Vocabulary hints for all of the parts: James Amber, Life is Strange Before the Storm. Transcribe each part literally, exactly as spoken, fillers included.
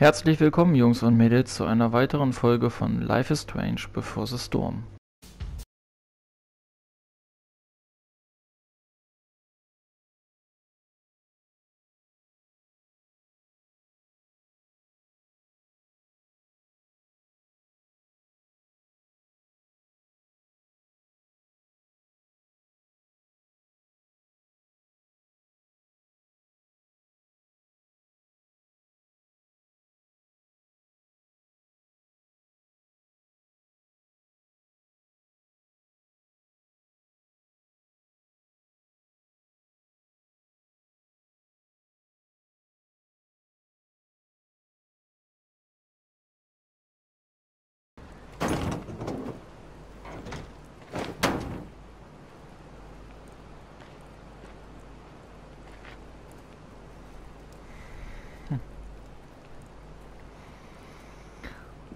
Herzlich willkommen, Jungs und Mädels, zu einer weiteren Folge von Life is Strange Before the Storm.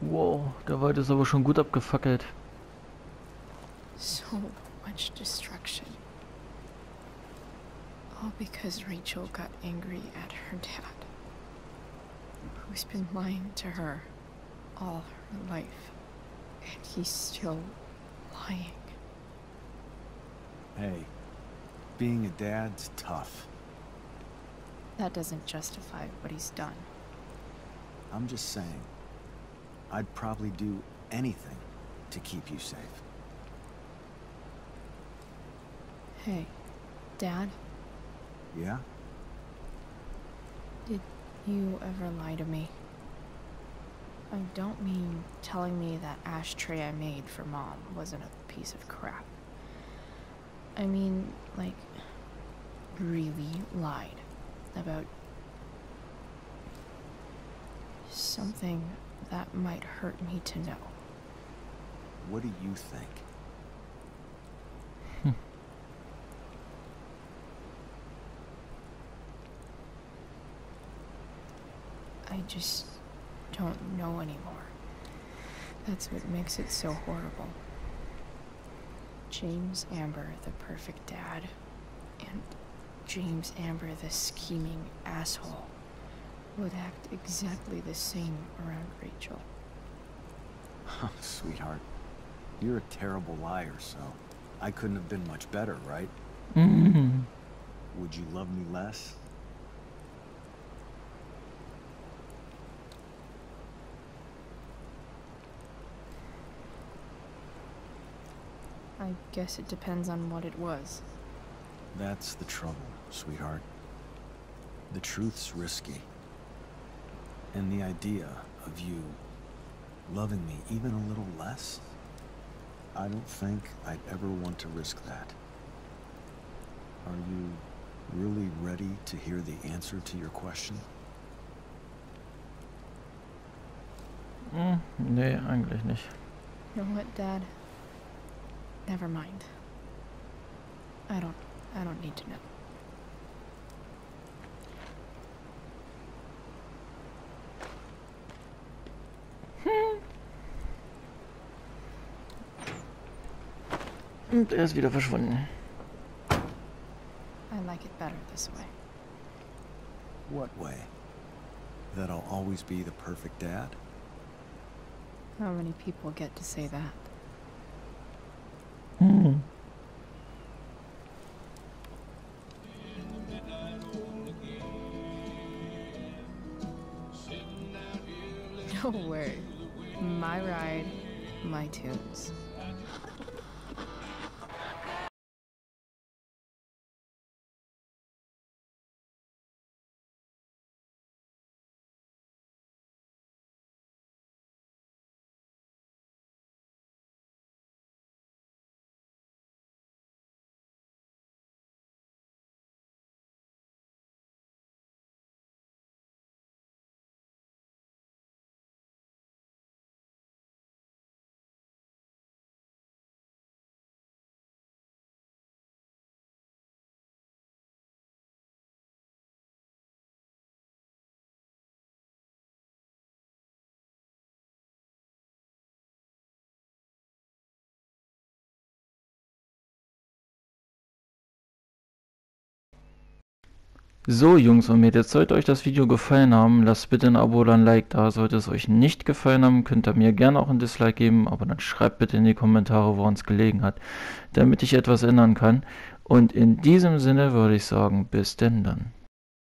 Wow, der Wald ist aber schon gut abgefackelt. So much destruction. All because Rachel got angry at her dad, who's been lying to her all her life, and he's still lying. Hey, being a dad's tough. That doesn't justify what he's done. I'm just saying. I'd probably do anything to keep you safe. Hey, Dad? Yeah? Did you ever lie to me? I don't mean telling me that ashtray I made for Mom wasn't a piece of crap. I mean, like, really lied about something that might hurt me to know. What do you think? Hm. I just don't know anymore. That's what makes it so horrible. James Amber, the perfect dad, and James Amber, the scheming asshole, would act exactly the same around Rachel. Oh, sweetheart. You're a terrible liar, so I couldn't have been much better, right? Mm-hmm. Would you love me less? I guess it depends on what it was. That's the trouble, sweetheart. The truth's risky. And the idea of you loving me even a little less? I don't think I'd ever want to risk that. Are you really ready to hear the answer to your question? Mm, nee, eigentlich nicht. You know what, Dad? Never mind. I don't, I don't need to know. Und er ist wieder verschwunden. I like it better this way. What way? That I'll always be the perfect dad? How many people get to say that? Hm. No way. My ride, my tunes. So Jungs und Mädels, sollte euch das Video gefallen haben, lasst bitte ein Abo oder ein Like da. Sollte es euch nicht gefallen haben, könnt ihr mir gerne auch ein Dislike geben, aber dann schreibt bitte in die Kommentare, woran es gelegen hat, damit ich etwas ändern kann. Und in diesem Sinne würde ich sagen, bis denn dann.